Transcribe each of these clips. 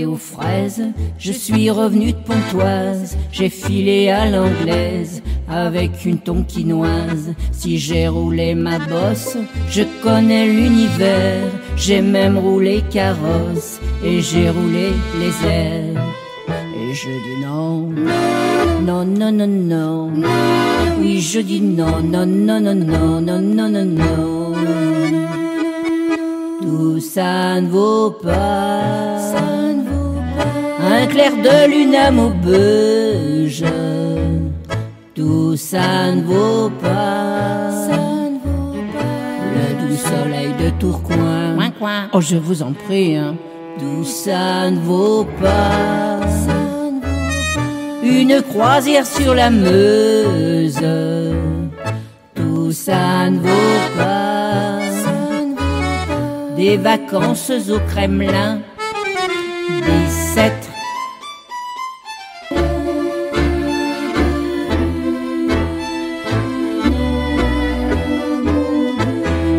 filé aux fraises, je suis revenu de Pontoise, j'ai filé à l'anglaise, avec une tonkinoise. Si j'ai roulé ma bosse, je connais l'univers, j'ai même roulé carrosse, et j'ai roulé les airs. Et je dis non, non, non, non, non, oui je dis non, non, non, non, non, non, non, non, non. Tout ça ne vaut pas, un clair de lune à Maubeuge. Tout ça ne vaut pas, le doux soleil de Tourcoing. Oh je vous en prie, hein. Tout ça ne vaut pas, une croisière sur la Meuse. Tout ça ne vaut pas, des vacances au Kremlin. 17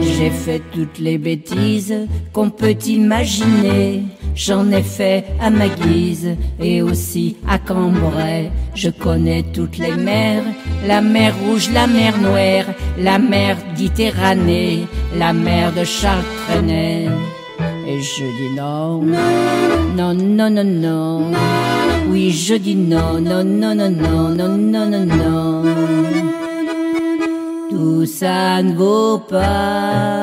J'ai fait toutes les bêtises qu'on peut imaginer, j'en ai fait à ma guise et aussi à Cambrai. Je connais toutes les mers, la mer Rouge, la mer Noire, la mer d'Iterranée, la mer de Charles Trenet. Et je dis non, non, non, non, non, oui je dis non, non, non, non, non, non, non, non, non. Tout ça ne vaut pas,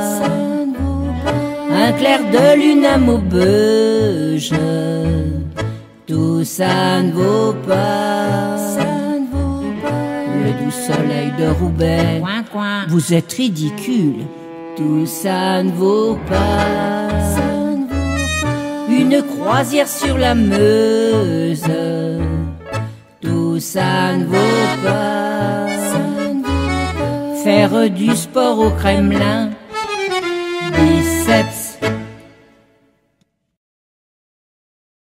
un clair de lune à Maubeuge. Tout ça ne vaut pas, le doux soleil de Roubaix. Vous êtes ridicule. Tout ça ne vaut pas, une croisière sur la Meuse. Tout ça ne vaut pas, faire du sport au Kremlin. 17